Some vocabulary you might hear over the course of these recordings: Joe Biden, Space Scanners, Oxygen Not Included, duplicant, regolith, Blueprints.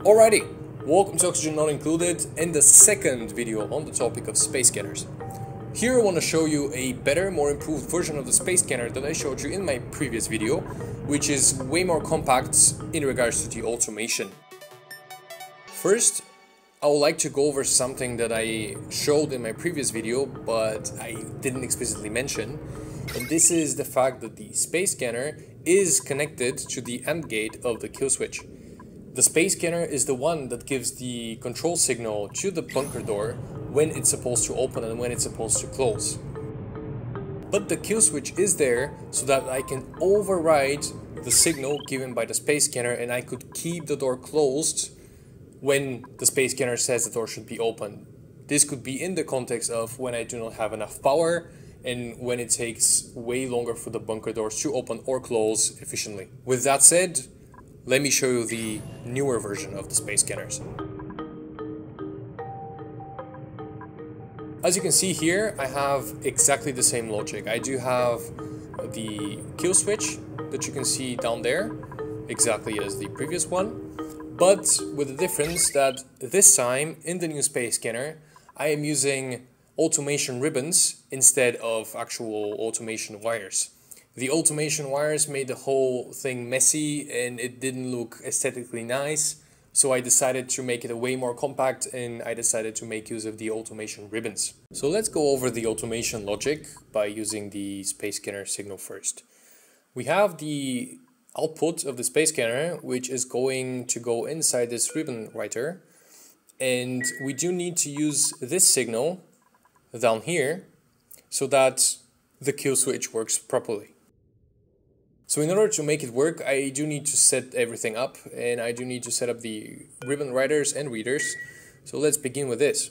Alrighty, welcome to Oxygen Not Included and the second video on the topic of Space Scanners. Here I want to show you a better, more improved version of the Space Scanner that I showed you in my previous video, which is way more compact in regards to the automation. First, I would like to go over something that I showed in my previous video, but I didn't explicitly mention. And this is the fact that the Space Scanner is connected to the AND gate of the kill switch. The Space Scanner is the one that gives the control signal to the bunker door when it's supposed to open and when it's supposed to close. But the kill switch is there so that I can override the signal given by the Space Scanner and I could keep the door closed when the Space Scanner says the door should be open. This could be in the context of when I do not have enough power and when it takes way longer for the bunker doors to open or close efficiently. With that said, let me show you the newer version of the Space Scanners. As you can see here, I have exactly the same logic. I do have the kill switch that you can see down there, exactly as the previous one, but with the difference that this time in the new Space Scanner, I am using automation ribbons instead of actual automation wires. The automation wires made the whole thing messy and it didn't look aesthetically nice, so I decided to make it way more compact and I decided to make use of the automation ribbons. So let's go over the automation logic by using the Space Scanner signal first. We have the output of the Space Scanner, which is going to go inside this ribbon writer, and we do need to use this signal down here so that the kill switch works properly. So in order to make it work, I do need to set everything up and I do need to set up the ribbon writers and readers. So let's begin with this.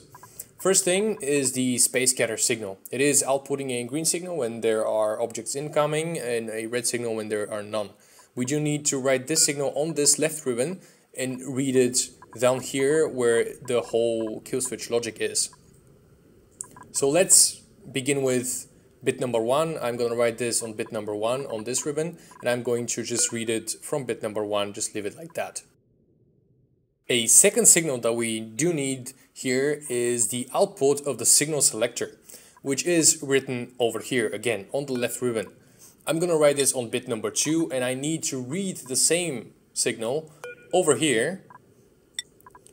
First thing is the Space Scanner signal. It is outputting a green signal when there are objects incoming and a red signal when there are none. We do need to write this signal on this left ribbon and read it down here where the whole kill switch logic is. So let's begin with bit number 1, I'm going to write this on bit number 1 on this ribbon and I'm going to just read it from bit number 1, just leave it like that. A second signal that we do need here is the output of the signal selector, which is written over here again on the left ribbon. I'm going to write this on bit number 2 and I need to read the same signal over here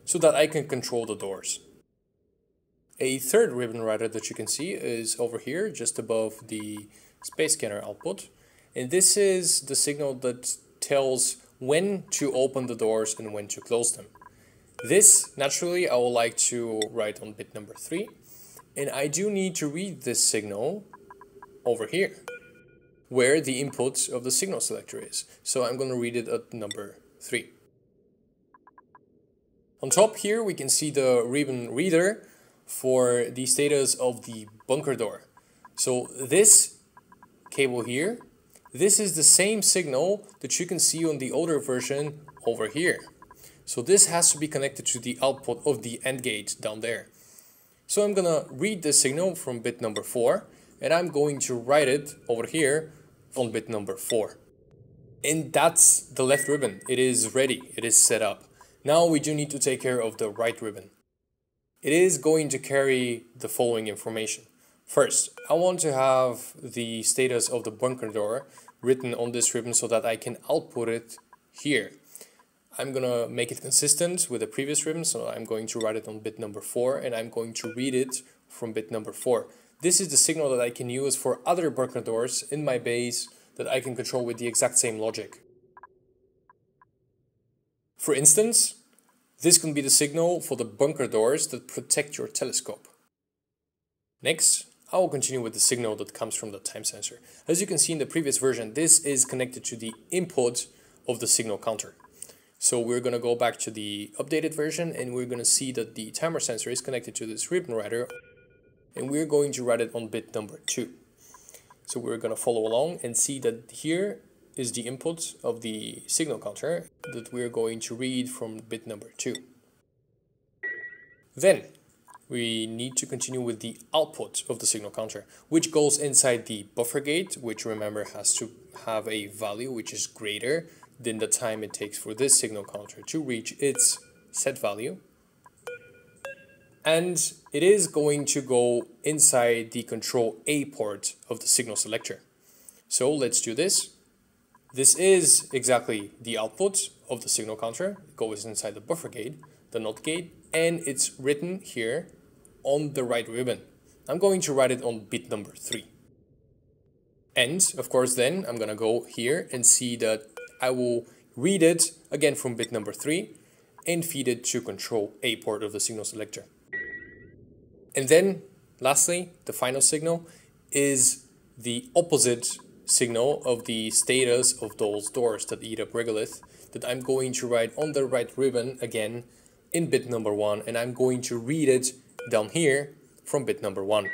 so that I can control the doors. A third ribbon writer that you can see is over here, just above the Space Scanner output. And this is the signal that tells when to open the doors and when to close them. This, naturally, I would like to write on bit number 3. And I do need to read this signal over here, where the input of the signal selector is. So I'm going to read it at number 3. On top here, we can see the ribbon reader for the status of the bunker door. So this cable here, this is the same signal that you can see on the older version over here. So this has to be connected to the output of the AND gate down there. So I'm gonna read the signal from bit number 4 and I'm going to write it over here on bit number 4. And that's the left ribbon. It is ready, it is set up. Now we do need to take care of the right ribbon. It is going to carry the following information. First, I want to have the status of the bunker door written on this ribbon so that I can output it here. I'm gonna make it consistent with the previous ribbon, so I'm going to write it on bit number 4 and I'm going to read it from bit number 4. This is the signal that I can use for other bunker doors in my base that I can control with the exact same logic. For instance, this can be the signal for the bunker doors that protect your telescope. Next, I will continue with the signal that comes from the time sensor. As you can see in the previous version, this is connected to the input of the signal counter. So we're going to go back to the updated version and we're going to see that the timer sensor is connected to this ribbon writer and we're going to write it on bit number 2. So we're going to follow along and see that here is the input of the signal counter that we're going to read from bit number 2. Then we need to continue with the output of the signal counter, which goes inside the buffer gate, which remember has to have a value which is greater than the time it takes for this signal counter to reach its set value, and it is going to go inside the control A port of the signal selector. So let's do this. This is exactly the output of the signal counter. It goes inside the buffer gate, the NOT gate, and it's written here on the right ribbon. I'm going to write it on bit number 3. And of course then I'm gonna go here and see that I will read it again from bit number 3 and feed it to control A port of the signal selector. And then lastly, the final signal is the opposite signal of the status of those doors that eat up regolith, that I'm going to write on the right ribbon again in bit number 1, and I'm going to read it down here from bit number 1.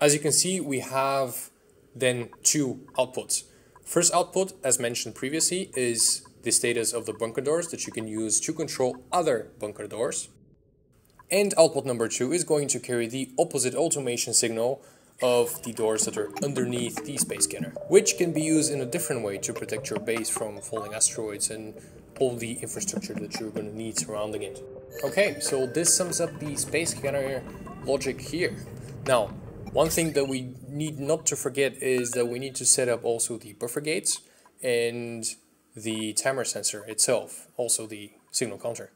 As you can see, we have then two outputs. First output, as mentioned previously, is the status of the bunker doors that you can use to control other bunker doors. And output number 2 is going to carry the opposite automation signal of the doors that are underneath the space scanner, which can be used in a different way to protect your base from falling asteroids and all the infrastructure that you're going to need surrounding it. Okay, so this sums up the space scanner logic here. Now, one thing that we need not to forget is that we need to set up also the buffer gates and the timer sensor itself, also the signal counter.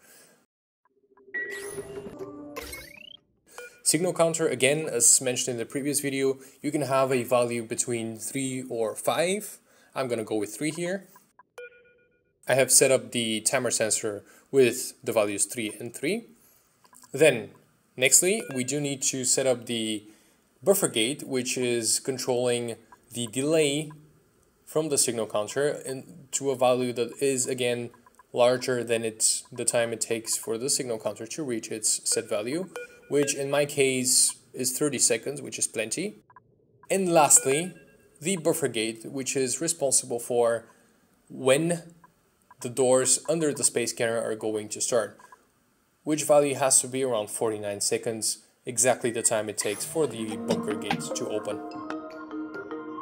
Signal counter, again, as mentioned in the previous video, you can have a value between 3 or 5. I'm gonna go with 3 here. I have set up the timer sensor with the values 3 and 3. Then, nextly, we do need to set up the buffer gate, which is controlling the delay from the signal counter and to a value that is, again, larger than the time it takes for the signal counter to reach its set value, which in my case is 30 seconds, which is plenty. And lastly, the buffer gate, which is responsible for when the doors under the space scanner are going to start, which value has to be around 49 seconds, exactly the time it takes for the bunker gate to open.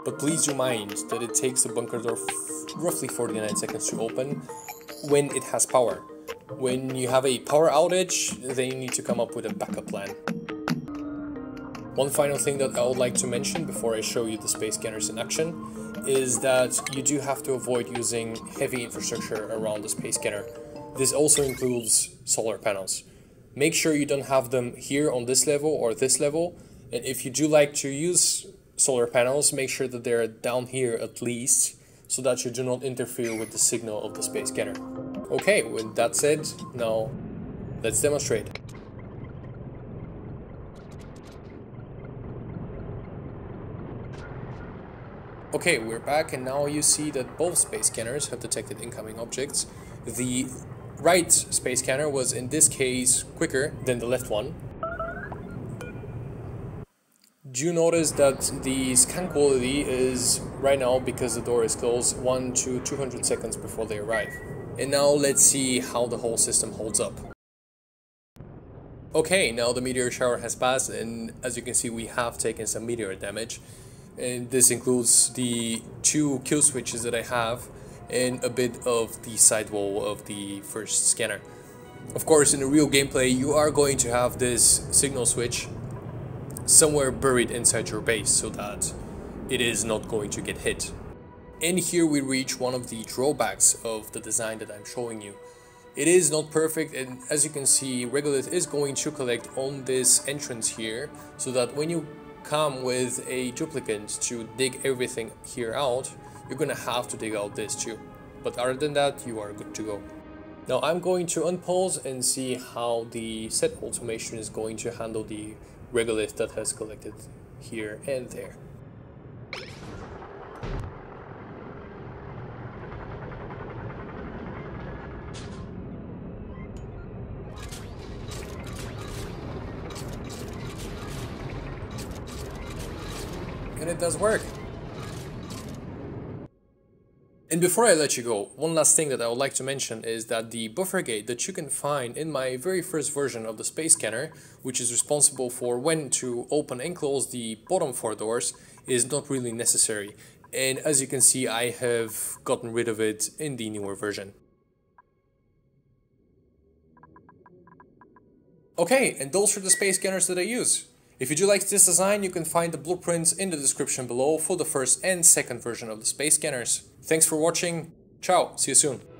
But please do mind that it takes the bunker door roughly 49 seconds to open when it has power. When you have a power outage, then you need to come up with a backup plan. One final thing that I would like to mention before I show you the space scanners in action is that you do have to avoid using heavy infrastructure around the space scanner. This also includes solar panels. Make sure you don't have them here on this level or this level, and if you do like to use solar panels, make sure that they're down here at least, so that you do not interfere with the signal of the space scanner. Okay, with that said, now let's demonstrate. Okay, we're back, and now you see that both space scanners have detected incoming objects. The right space scanner was in this case quicker than the left one. Do you notice that the scan quality is right now, because the door is closed, 1 to 200 seconds before they arrive. And now let's see how the whole system holds up. Okay, now the meteor shower has passed, and as you can see, we have taken some meteor damage. And this includes the 2 kill switches that I have and a bit of the sidewall of the first scanner. Of course, in the real gameplay, you are going to have this signal switch somewhere buried inside your base so that it is not going to get hit. And here we reach one of the drawbacks of the design that I'm showing you. It is not perfect, and as you can see, regolith is going to collect on this entrance here, so that when you come with a duplicant to dig everything here out, you're gonna have to dig out this too. But other than that, you are good to go. Now I'm going to unpause and see how the set automation is going to handle the regolith that has collected here and there. And it does work. And before I let you go, one last thing that I would like to mention is that the buffer gate that you can find in my very first version of the space scanner, which is responsible for when to open and close the bottom 4 doors, is not really necessary. And as you can see, I have gotten rid of it in the newer version. Okay, and those are the space scanners that I use. If you do like this design, you can find the blueprints in the description below for the first and second version of the space scanners. Thanks for watching. Ciao, see you soon.